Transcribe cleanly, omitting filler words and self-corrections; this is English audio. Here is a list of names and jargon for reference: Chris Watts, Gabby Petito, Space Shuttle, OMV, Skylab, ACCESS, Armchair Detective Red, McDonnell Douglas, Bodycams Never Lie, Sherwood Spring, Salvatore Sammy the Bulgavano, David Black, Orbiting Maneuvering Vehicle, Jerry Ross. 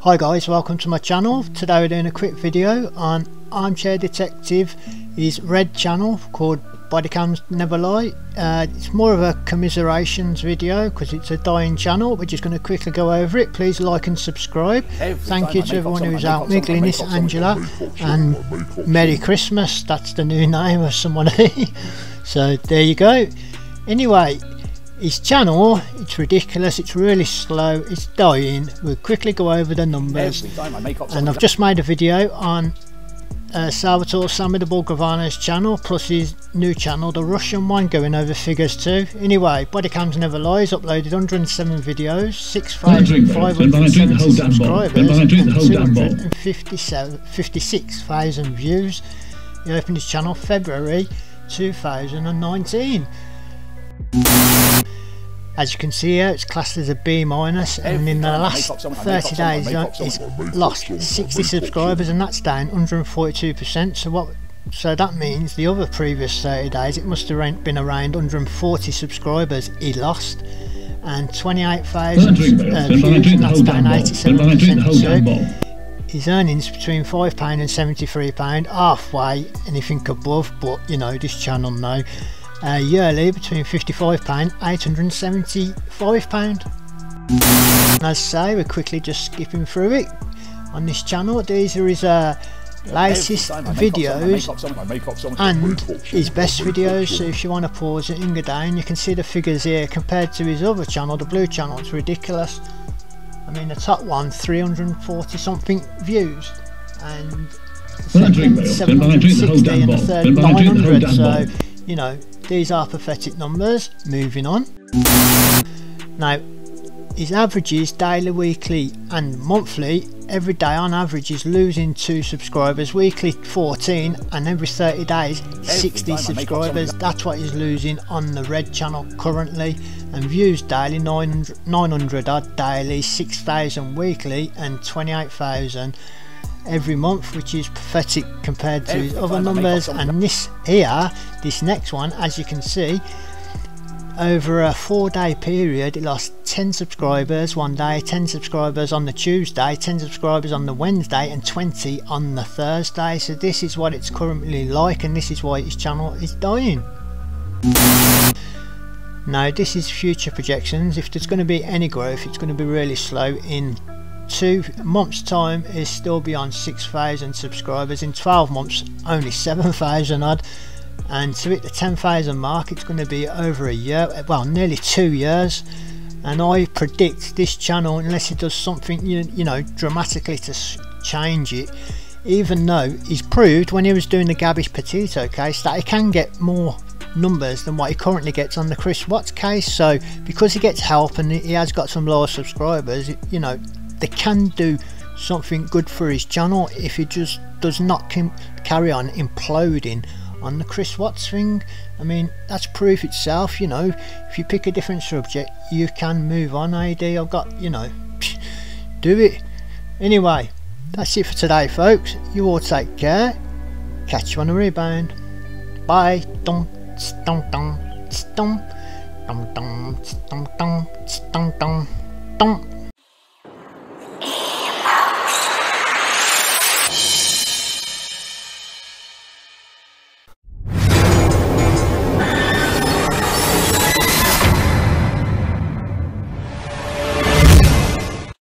Hi guys, welcome to my channel. Today we're doing a quick video on Armchair Detective Red's channel called Bodycams Never Lie. It's more of a commiserations video because it's a dying channel. We're just going to quickly go over it. Please like and subscribe. Thank you to everyone who's helped me, Glynis, Angela, and Merry Christmas. That's the new name of somebody. So there you go. Anyway, his channel, it's ridiculous, it's really slow, it's dying. We'll quickly go over the numbers. And I've just made a video on Salvatore Sammy the Bulgavano's channel, plus his new channel, the Russian one, going over figures too. Anyway, Bodycams Never Lies uploaded 107 videos, 6,570 subscribers, and 256,000 views. He opened his channel February 2019. As you can see here, it's classed as a B-, and in the last 30 days it's lost 60 subscribers, and that's down 142%. So that means the other previous 30 days it must have been around 140 subscribers he lost, and 28,000 views, and that's down 87% too. His earnings between £5 and £73, halfway anything above, but you know, this channel now. Yearly between £55 £875. And as I say, we're quickly just skipping through it on this channel. These are his latest videos and his best videos. So if you want to pause it and go down, you can see the figures here compared to his other channel, the blue channel. It's ridiculous. I mean, the top one, 340 something views, and the second 760, and the third 900. So you know, these are pathetic numbers. Moving on. Now, his averages, daily, weekly and monthly, every day on average is losing 2 subscribers, weekly 14, and every 30 days 60 subscribers. That's what he's losing on the Red channel currently. And views daily, 900 odd daily, 6,000 weekly and 28,000 every month, which is pathetic compared to his other numbers. And this here, this next one, as you can see, over a 4-day period it lost 10 subscribers one day, 10 subscribers on the Tuesday, 10 subscribers on the Wednesday and 20 on the Thursday. So this is what it's currently like, and this is why his channel is dying. Now, this is future projections. If there's going to be any growth, it's going to be really slow. In 2 months time is still beyond 6,000 subscribers. In 12 months only 7,000 odd, and to hit the 10,000 mark it's going to be over a year, well nearly 2 years. And I predict this channel, unless it does something you know dramatically to change it, even though he's proved when he was doing the Gabby Petito case that he can get more numbers than what he currently gets on the Chris Watts case. So because he gets help and he has got some lower subscribers, you know, they can do something good for his channel if he just does not carry on imploding on the Chris Watts thing. I mean, that's proof itself, you know. If you pick a different subject, you can move on. I've got, you know, do it. Anyway, that's it for today, folks. You all take care. Catch you on the rebound. Bye. Dum, dum, dum, dum, dum, dum, dum, dum, dum, dum.